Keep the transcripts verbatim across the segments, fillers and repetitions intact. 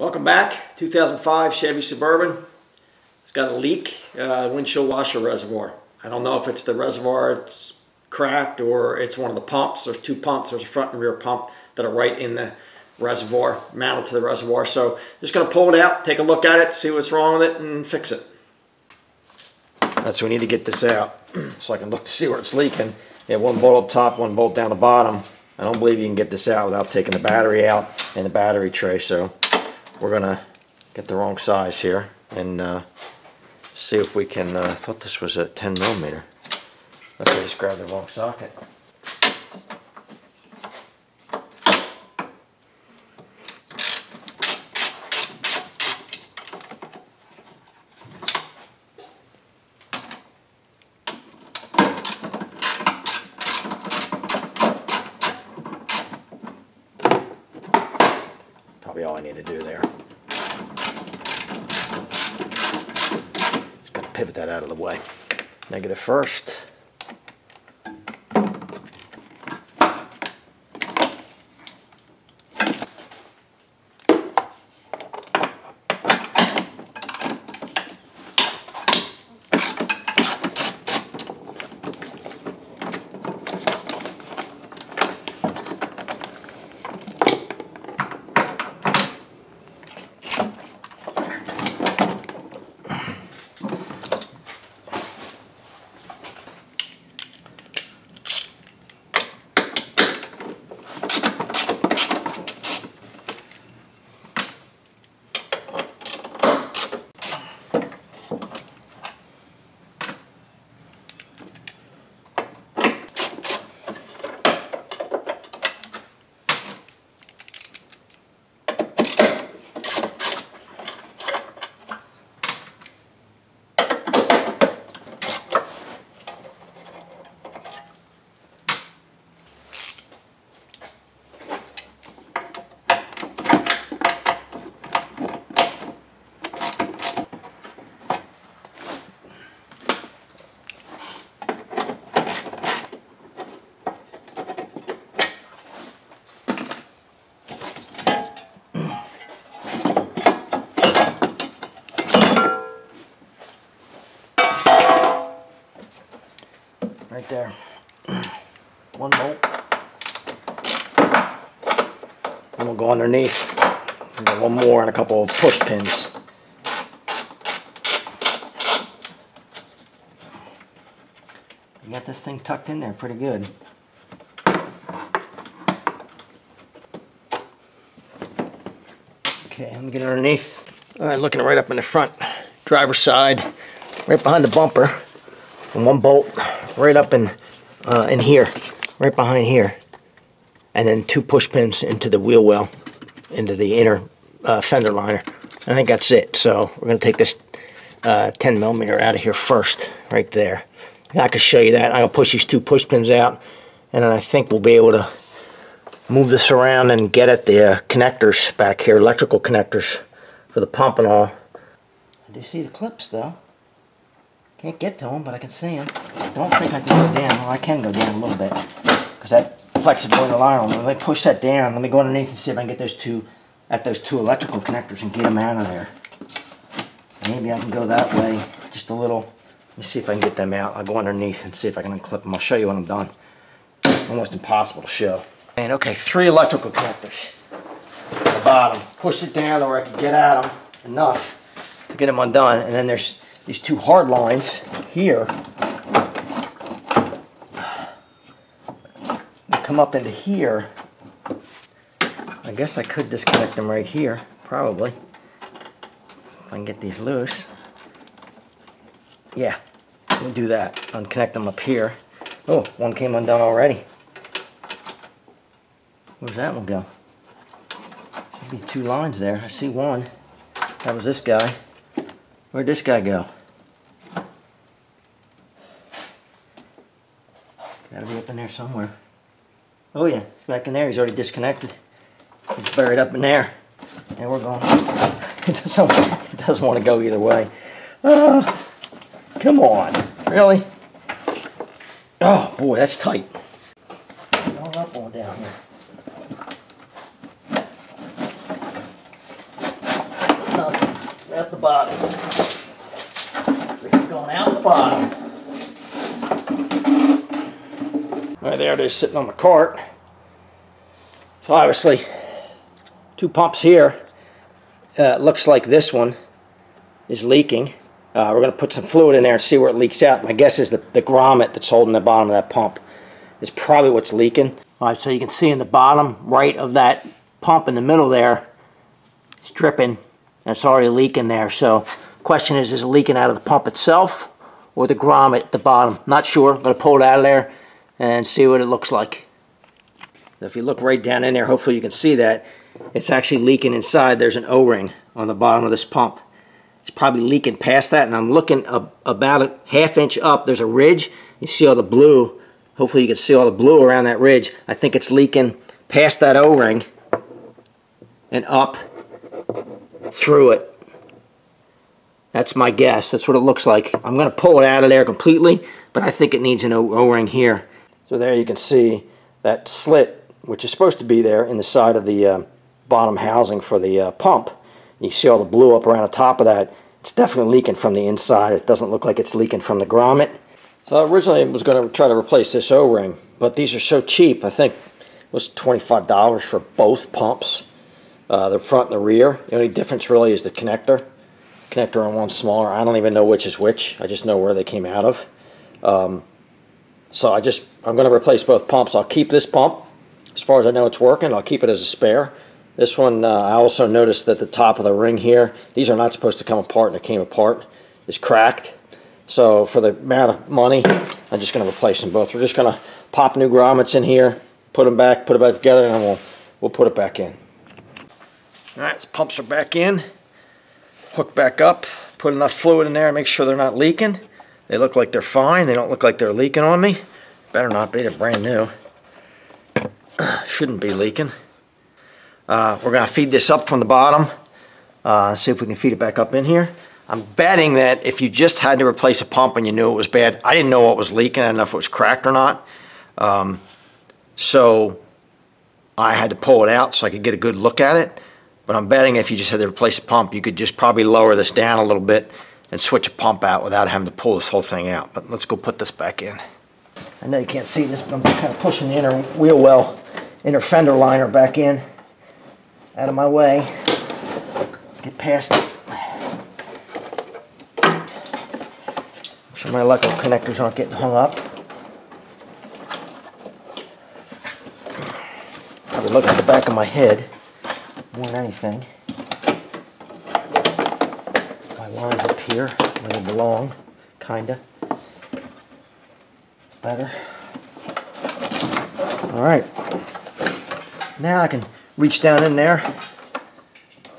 Welcome back. two thousand five Chevy Suburban. It's got a leak, uh, windshield washer reservoir. I don't know if it's the reservoir, it's cracked, or it's one of the pumps. There's two pumps. There's a front and rear pump that are right in the reservoir, mounted to the reservoir. So just going to pull it out, take a look at it, see what's wrong with it, and fix it. That's we need to get this out so I can look to see where it's leaking. Yeah, one bolt up top, one bolt down the bottom. I don't believe you can get this out without taking the battery out and the battery tray. So we're gonna get the wrong size here and uh, see if we can. Uh, I thought this was a ten millimeter. Okay, just grab the wrong socket. Probably all I need to do there. Just got to pivot that out of the way. Negative first. Right there. One bolt. And we'll go underneath. And then one more and a couple of push pins. You got this thing tucked in there pretty good. Okay, let me get it underneath. All right, looking right up in the front. Driver's side. Right behind the bumper. And one bolt. Right up in uh, in here, right behind here, and then two push pins into the wheel well, into the inner uh, fender liner. I think that's it. So we're going to take this uh, ten millimeter out of here first, right there. And I can show you that. I'll push these two push pins out, and then I think we'll be able to move this around and get at the uh, connectors back here, electrical connectors for the pump and all. I do see the clips though. Can't get to them, but I can see them. Don't think I can go down. Well, I can go down a little bit because that flexible inner liner. When I push that down, let me go underneath and see if I can get those two at those two electrical connectors and get them out of there. Maybe I can go that way just a little. Let me see if I can get them out. I'll go underneath and see if I can unclip them. I'll show you when I'm done. Almost impossible to show. And okay, three electrical connectors at the bottom. Push it down, or I can get at them enough to get them undone. And then there's these two hard lines here that come up into here. I guess I could disconnect them right here, probably. If I can get these loose. Yeah, we'll do that. Unconnect them up here. Oh, one came undone already. Where's that one go? Should be two lines there. I see one. That was this guy. Where'd this guy go? Gotta be up in there somewhere. Oh yeah, it's back in there. He's already disconnected. He's buried up in there. And we're going. It doesn't, it doesn't want to go either way. Uh, come on. Really? Oh boy, that's tight. All up, all down here. stuff at the bottom. They're going out the bottom. Right there, they're sitting on the cart. So obviously, two pumps here. Uh, looks like this one is leaking. Uh, we're going to put some fluid in there and see where it leaks out. My guess is the, the grommet that's holding the bottom of that pump is probably what's leaking. All right, so you can see in the bottom right of that pump in the middle there, it's dripping, and it's already leaking there. So the question is, is it leaking out of the pump itself or the grommet at the bottom? Not sure. I'm going to pull it out of there and see what it looks like. If you look right down in there, hopefully you can see that. It's actually leaking inside. There's an O-ring on the bottom of this pump. It's probably leaking past that, and I'm looking ab about a half inch up. There's a ridge. You see all the blue. Hopefully you can see all the blue around that ridge. I think it's leaking past that O-ring and up through it. That's my guess. That's what it looks like. I'm going to pull it out of there completely, but I think it needs an O-ring here. So there you can see that slit, which is supposed to be there in the side of the uh, bottom housing for the uh, pump. You see all the blue up around the top of that. It's definitely leaking from the inside. It doesn't look like it's leaking from the grommet. So originally I was going to try to replace this O-ring, but these are so cheap. I think it was twenty-five dollars for both pumps, uh, the front and the rear. The only difference really is the connector. Connector on one's smaller. I don't even know which is which. I just know where they came out of. Um, so I just, I'm going to replace both pumps. I'll keep this pump. As far as I know, it's working. I'll keep it as a spare. This one, uh, I also noticed that the top of the ring here, these are not supposed to come apart, and it came apart. It's cracked. So for the amount of money, I'm just going to replace them both. We're just going to pop new grommets in here, put them back, put it back together, and we'll, we'll put it back in. All right, pumps are back in. Hook back up. Put enough fluid in there to make sure they're not leaking. They look like they're fine. They don't look like they're leaking on me. Better not be. They're brand new. Shouldn't be leaking. Uh, we're going to feed this up from the bottom. Uh, see if we can feed it back up in here. I'm betting that if you just had to replace a pump and you knew it was bad, I didn't know what was leaking. I didn't know if it was cracked or not. Um, so I had to pull it out so I could get a good look at it. But I'm betting if you just had to replace a pump, you could just probably lower this down a little bit and switch a pump out without having to pull this whole thing out. But let's go put this back in. I know you can't see this, but I'm kind of pushing the inner wheel well. Inner fender liner back in, out of my way, get past it. Make sure my electrical connectors aren't getting hung up. Probably look at the back of my head more than anything. My lines up here where they belong, kinda. It's better. All right. Now I can reach down in there,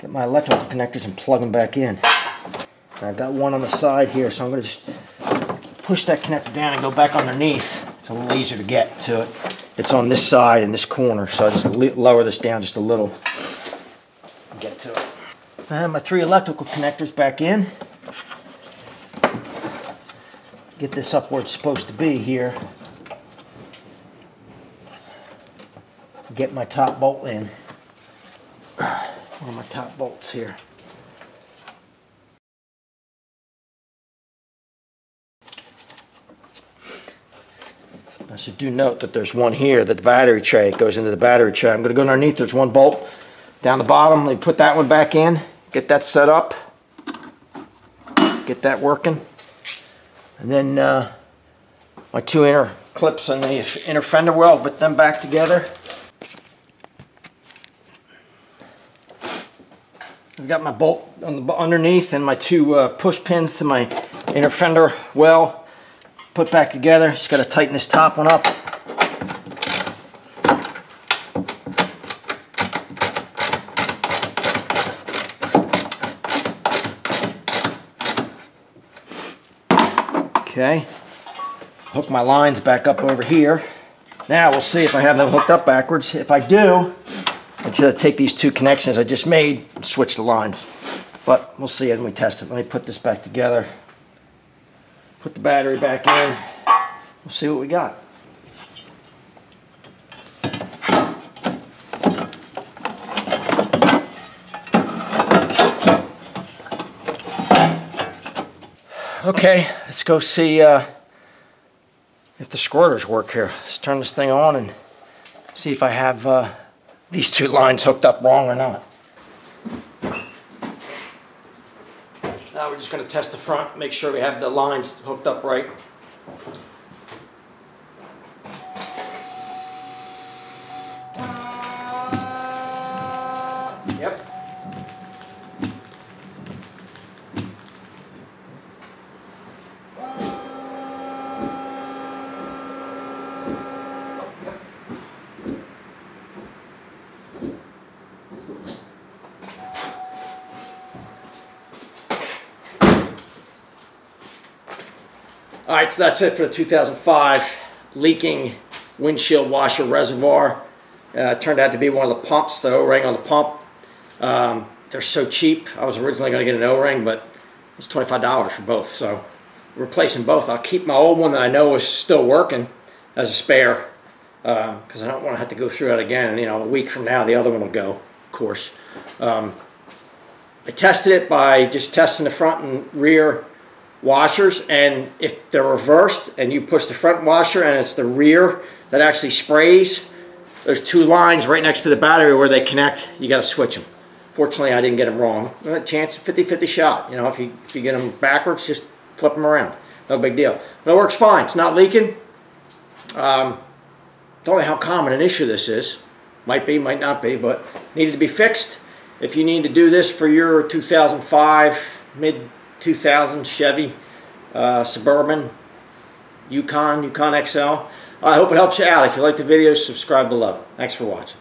get my electrical connectors and plug them back in. And I've got one on the side here, so I'm going to just push that connector down and go back underneath. It's a little easier to get to it. It's on this side in this corner, so I just lower this down just a little and get to it. I have my three electrical connectors back in. Get this up where it's supposed to be here. Get my top bolt in. One of my top bolts here. I should do note that there's one here that the battery tray goes into the battery tray. I'm going to go underneath. There's one bolt down the bottom. Let me put that one back in. Get that set up. Get that working. And then uh, my two inner clips on the inner fender well. Put them back together. I've got my bolt on the, underneath and my two uh, push pins to my inner fender well put back together. Just got to tighten this top one up. Okay. Hook my lines back up over here. Now we'll see if I have them hooked up backwards. If I do, I just take these two connections I just made and switch the lines. But we'll see it when we test it. Let me put this back together. Put the battery back in. We'll see what we got. Okay, let's go see uh, if the squirters work here. Let's turn this thing on and see if I have uh, these two lines hooked up wrong or not. Now we're just going to test the front, make sure we have the lines hooked up right. Yep. All right, so that's it for the two thousand five leaking windshield washer reservoir. Uh, it turned out to be one of the pumps, the O-ring on the pump. Um, they're so cheap. I was originally going to get an O-ring, but it was twenty-five dollars for both. So replacing both. I'll keep my old one that I know is still working as a spare because uh, I don't want to have to go through that again. You know, a week from now, the other one will go, of course. Um, I tested it by just testing the front and rear washers, and if they're reversed and you push the front washer and it's the rear that actually sprays, there's two lines right next to the battery where they connect. You got to switch them. Fortunately, I didn't get them wrong. A chance, fifty fifty shot. You know, if you, if you get them backwards, just flip them around. No big deal. But it works fine. It's not leaking. Um, don't know how common an issue this is. Might be, might not be, but needed to be fixed. If you need to do this for your two thousand five mid two thousand Chevy, uh, Suburban, Yukon, Yukon X L. I hope it helps you out. If you like the video, subscribe below. Thanks for watching.